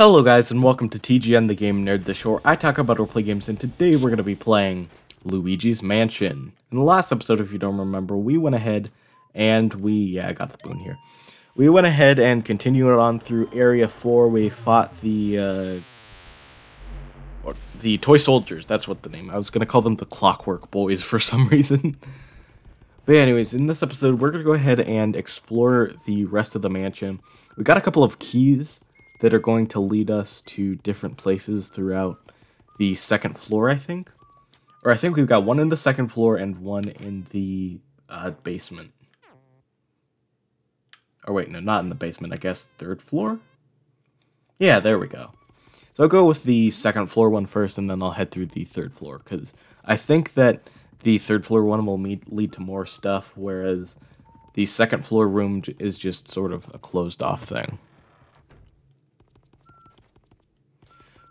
Hello guys and welcome to TGN The Game Nerd, the show where I talk about roleplay games, and today we're going to be playing Luigi's Mansion. In the last episode, if you don't remember, we went ahead and we continued on through Area 4. We fought the Toy Soldiers, that's what the name, I was going to call them the Clockwork Boys for some reason. But anyways, in this episode, we're going to go ahead and explore the rest of the mansion. We got a couple of keys that are going to lead us to different places throughout the second floor, I think. Or I think we've got one in the second floor and one in the basement. Or wait, no, not in the basement, I guess third floor? Yeah, there we go. So I'll go with the second floor one first, and then I'll head through the third floor, because I think that the third floor one will lead to more stuff, whereas the second floor room is just sort of a closed-off thing.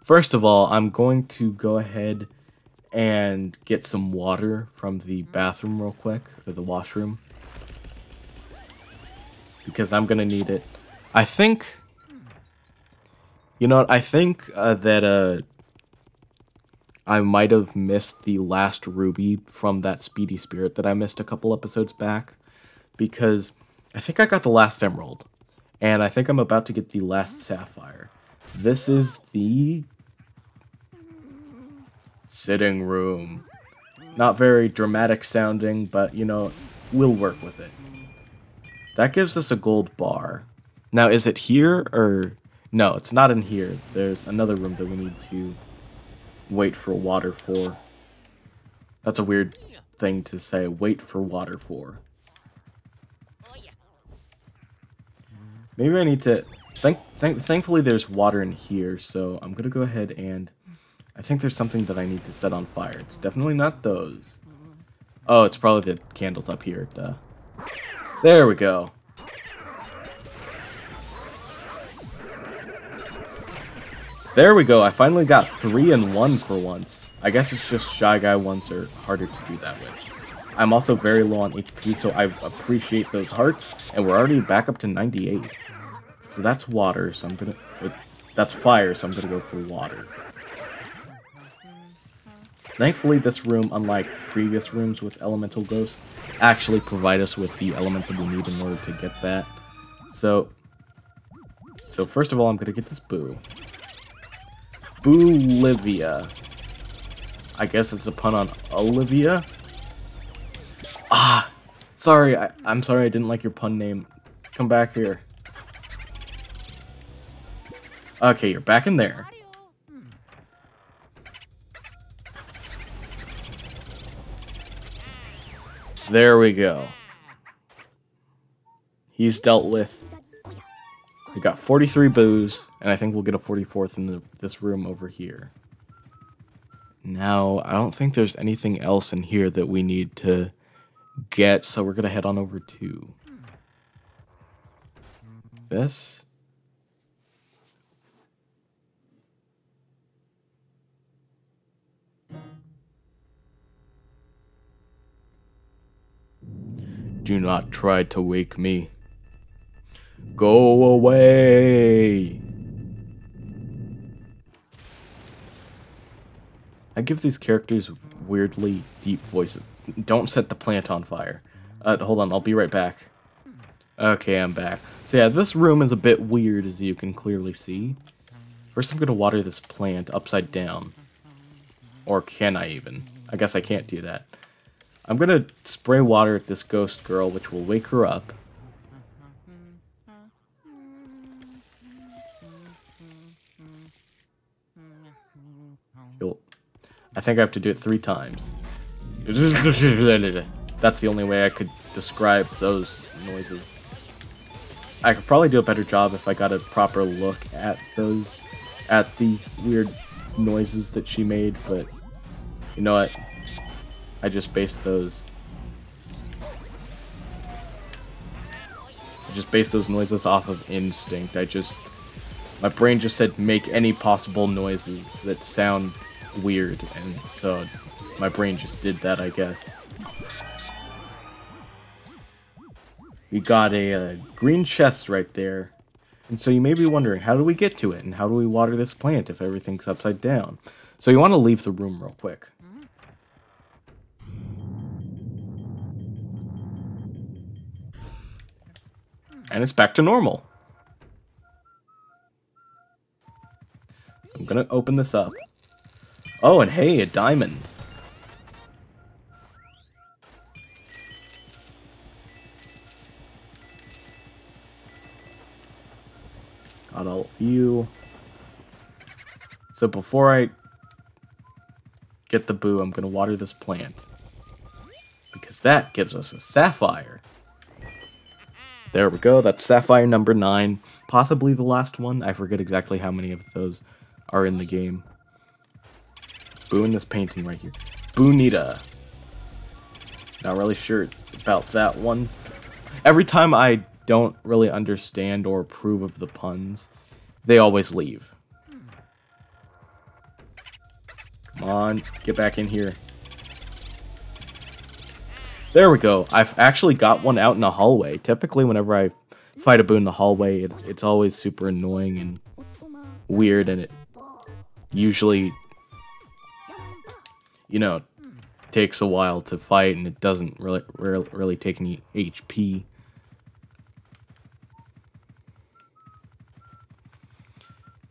First of all, I'm going to go ahead and get some water from the bathroom real quick, or the washroom, because I'm going to need it. I think, you know what, I think that I might have missed the last ruby from that Speedy Spirit that I missed a couple episodes back, because I think I got the last emerald, and I think I'm about to get the last sapphire. This is the sitting room. Not very dramatic sounding, but you know, we'll work with it. That gives us a gold bar. Now, is it here or no, it's not in here. There's another room that we need to wait for water for. That's a weird thing to say, wait for water for. Maybe I need to thankfully there's water in here, so I'm gonna go ahead and I think there's something that I need to set on fire. It's definitely not those. Oh, it's probably the candles up here, duh. There we go. There we go, I finally got 3 in 1 for once. I guess it's just Shy Guy ones are harder to do that with. I'm also very low on HP, so I appreciate those hearts, and we're already back up to 98. So that's water, so I'm gonna... that's fire, so I'm gonna go for water. Thankfully, this room, unlike previous rooms with elemental ghosts, actually provide us with the element that we need in order to get that. So first of all, I'm gonna get this Boo. Boo-livia. I guess it's a pun on Olivia? Ah! Sorry, I'm sorry I didn't like your pun name. Come back here. Okay, you're back in there. There we go. He's dealt with. We got 43 boos, and I think we'll get a 44th in this room over here. Now, I don't think there's anything else in here that we need to get, so we're gonna head on over to this. Do not try to wake me. Go away! I give these characters weirdly deep voices. Don't set the plant on fire. Hold on, I'll be right back. Okay, I'm back. So yeah, this room is a bit weird, as you can clearly see. First I'm gonna water this plant upside down. Or can I even? I guess I can't do that. I'm gonna spray water at this ghost girl, which will wake her up. I think I have to do it 3 times. That's the only way I could describe those noises. I could probably do a better job if I got a proper look at those, at the weird noises that she made, but you know what? I just based those. I just based those noises off of instinct. My brain just said make any possible noises that sound weird, and so my brain just did that, I guess. We got a green chest right there. And so you may be wondering, how do we get to it? And how do we water this plant if everything's upside down? So you want to leave the room real quick. And it's back to normal. So I'm going to open this up. Oh, and hey, a diamond. Got all of you. So before I get the Boo, I'm going to water this plant. Because that gives us a sapphire. There we go, that's sapphire number 9. Possibly the last one. I forget exactly how many of those are in the game. Boo in this painting right here. Boo-Nita. Not really sure about that one. Every time I don't really understand or approve of the puns, they always leave. Come on, get back in here. There we go. I've actually got one out in the hallway. Typically, whenever I fight a Boo in the hallway, it's always super annoying and weird, and it usually, you know, takes a while to fight, and it doesn't really take any HP.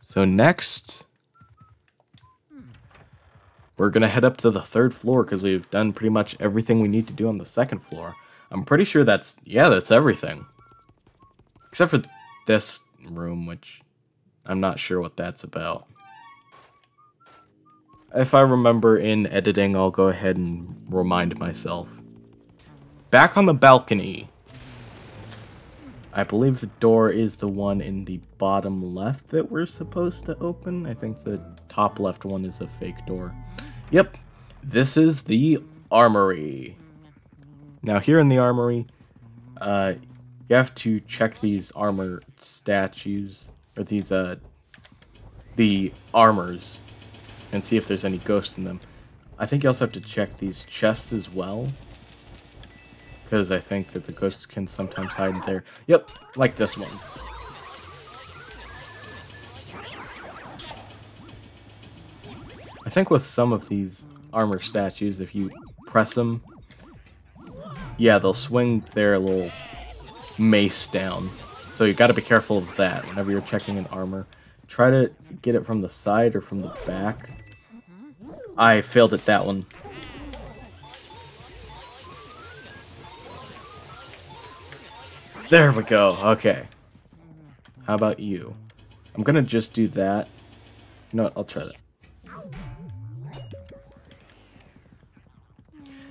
So next, we're going to head up to the 3rd floor because we've done pretty much everything we need to do on the 2nd floor. I'm pretty sure that's... yeah, that's everything. Except for this room, which I'm not sure what that's about. If I remember in editing, I'll go ahead and remind myself. Back on the balcony. I believe the door is the one in the bottom left that we're supposed to open. I think the top left one is the fake door. Yep, this is the armory. Now here in the armory, you have to check these armor statues, or these, the armors, and see if there's any ghosts in them. I think you also have to check these chests as well, because I think that the ghosts can sometimes hide in there. Yep, like this one. I think with some of these armor statues, if you press them, yeah, they'll swing their little mace down. So you gotta be careful of that whenever you're checking an armor. Try to get it from the side or from the back. I failed at that one. There we go, okay. How about you? I'm gonna just do that. No, I'll try that.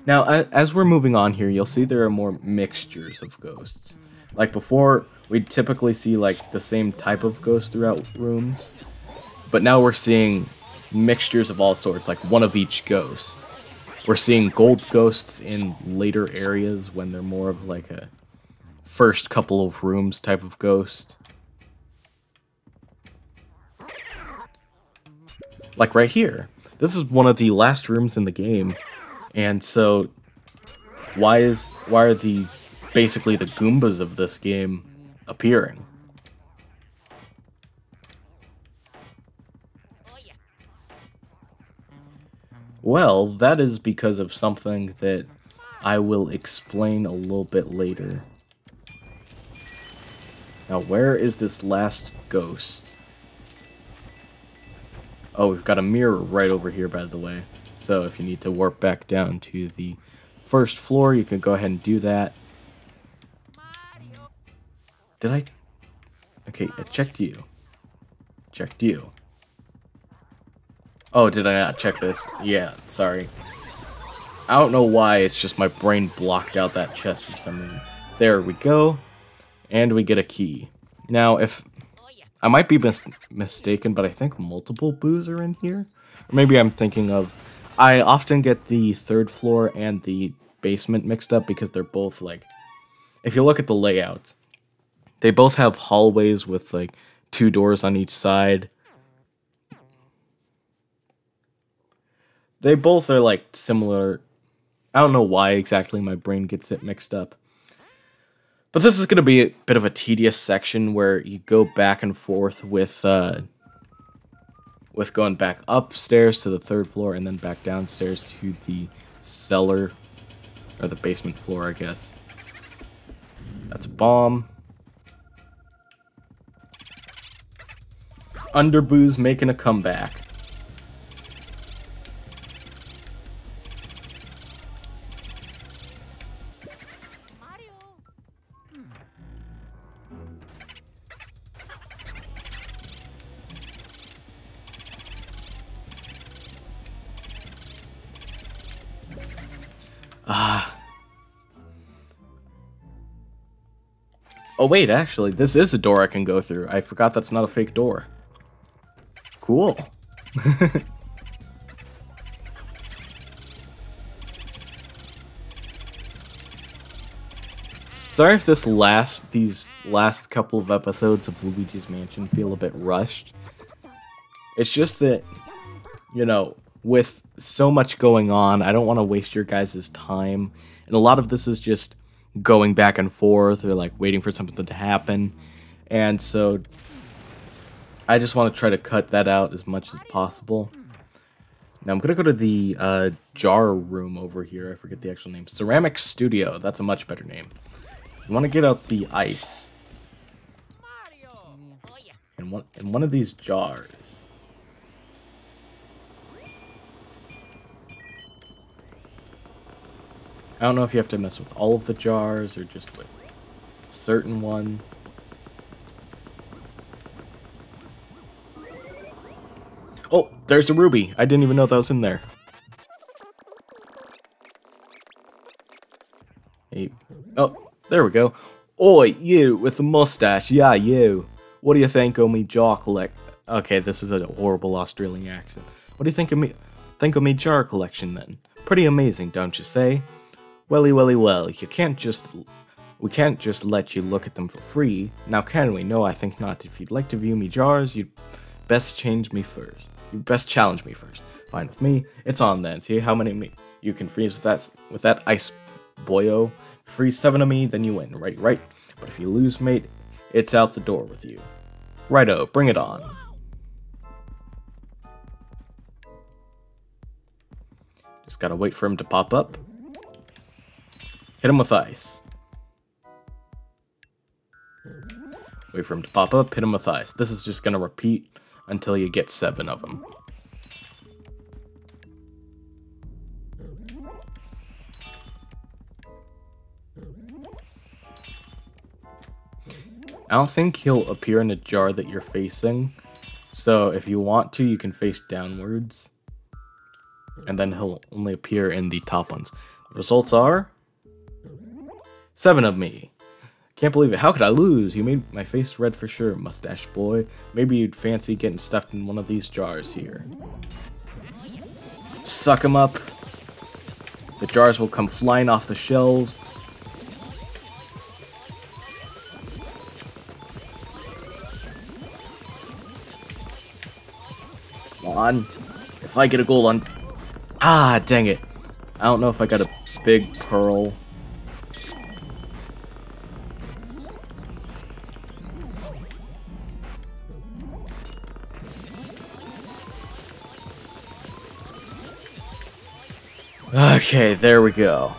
Now, as we're moving on here, you'll see there are more mixtures of ghosts. Like before, we'd typically see like the same type of ghost throughout rooms, but now we're seeing mixtures of all sorts, like one of each ghost. We're seeing gold ghosts in later areas when they're more of like a first couple of rooms type of ghost. Like right here. This is one of the last rooms in the game. And so why are the basically the Goombas of this game appearing? Well, that is because of something that I will explain a little bit later. Now, where is this last ghost? Oh, we've got a mirror right over here, by the way. So if you need to warp back down to the 1st floor, you can go ahead and do that. Did I? Okay, I checked you. Checked you. Oh, did I not check this? Yeah, sorry. I don't know why, it's just my brain blocked out that chest for some reason. There we go. And we get a key. Now, if I might be mistaken, but I think multiple Boos are in here. Or maybe I'm thinking of... I often get the 3rd floor and the basement mixed up because they're both, like... If you look at the layout, they both have hallways with, like, 2 doors on each side. They both are, like, similar. I don't know why exactly my brain gets it mixed up. But this is going to be a bit of a tedious section where you go back and forth with going back upstairs to the third floor and then back downstairs to the cellar, or the basement floor, I guess. That's a bomb. Underboo's making a comeback. Oh wait, actually, this is a door I can go through. I forgot that's not a fake door. Cool. Sorry if these last couple of episodes of Luigi's Mansion feel a bit rushed. It's just that, you know, with so much going on, I don't want to waste your guys' time. And a lot of this is just going back and forth, or like waiting for something to happen, and so I just want to try to cut that out as much as possible. Now I'm gonna go to the jar room over here. I forget the actual name. Ceramic Studio. That's a much better name. You want to get out the ice and in one of these jars. I don't know if you have to mess with all of the jars or just with a certain one. Oh, there's a ruby. I didn't even know that was in there. Hey. Oh, there we go. Oi, you with the mustache. Yeah, you. What do you think of me jar collection? Okay, this is a horrible Australian accent. What do you think of me jar collection then? Pretty amazing, don't you say? Welly, welly, well, you can't just... We can't just let you look at them for free. Now can we? No, I think not. If you'd like to view me jars, you'd best change me first. You'd best challenge me first. Fine with me. It's on then. See how many me you can freeze with that ice, boyo. Freeze 7 of me, then you win. Right, right. But if you lose, mate, it's out the door with you. Righto, bring it on. Just gotta wait for him to pop up. Hit him with ice. Wait for him to pop up, hit him with ice. This is just going to repeat until you get 7 of them. I don't think he'll appear in a jar that you're facing. So if you want to, you can face downwards. And then he'll only appear in the top ones. The results are... 7 of me. Can't believe it. How could I lose? You made my face red for sure, mustache boy. Maybe you'd fancy getting stuffed in one of these jars here. Suck them up. The jars will come flying off the shelves. Come on. If I get a gold on... Ah, dang it. I don't know if I got a big pearl. Okay, there we go.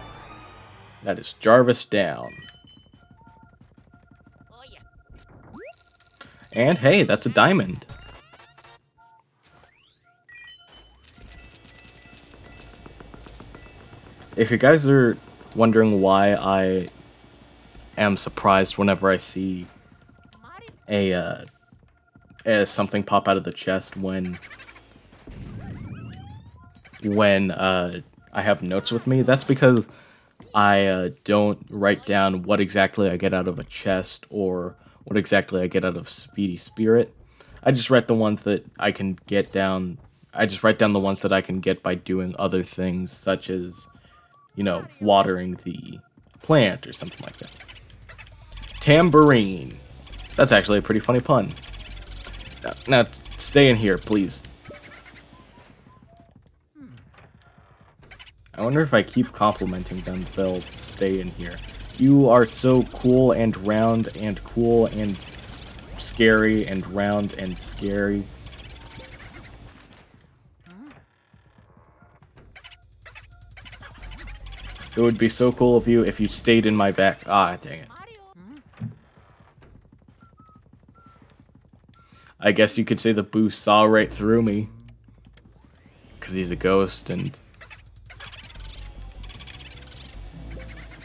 That is Jarvis down. And hey, that's a diamond. If you guys are wondering why I am surprised whenever I see something pop out of the chest when I have notes with me, that's because I don't write down what exactly I get out of a chest or what exactly I get out of Speedy Spirit. I just write the ones that I can get down. I just write down the ones that I can get by doing other things, such as, you know, watering the plant or something like that. Tambourine. That's actually a pretty funny pun. Now stay in here, please. I wonder if I keep complimenting them, they'll stay in here. You are so cool and round and cool and scary and round and scary. It would be so cool of you if you stayed in my back. Ah, dang it. I guess you could say the Boo saw right through me. Because he's a ghost and...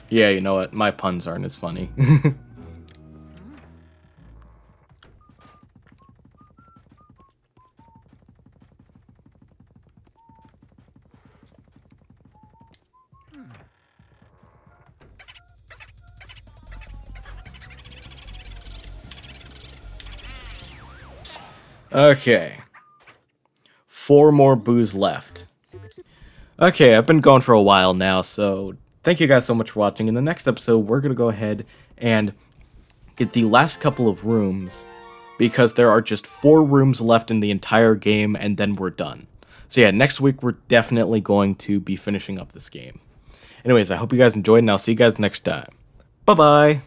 Yeah, you know what? My puns aren't as funny. Okay. 4 more Boos left. Okay, I've been gone for a while now, so thank you guys so much for watching. In the next episode, we're going to go ahead and get the last couple of rooms, because there are just 4 rooms left in the entire game, and then we're done. So yeah, next week, we're definitely going to be finishing up this game. Anyways, I hope you guys enjoyed, and I'll see you guys next time. Bye-bye!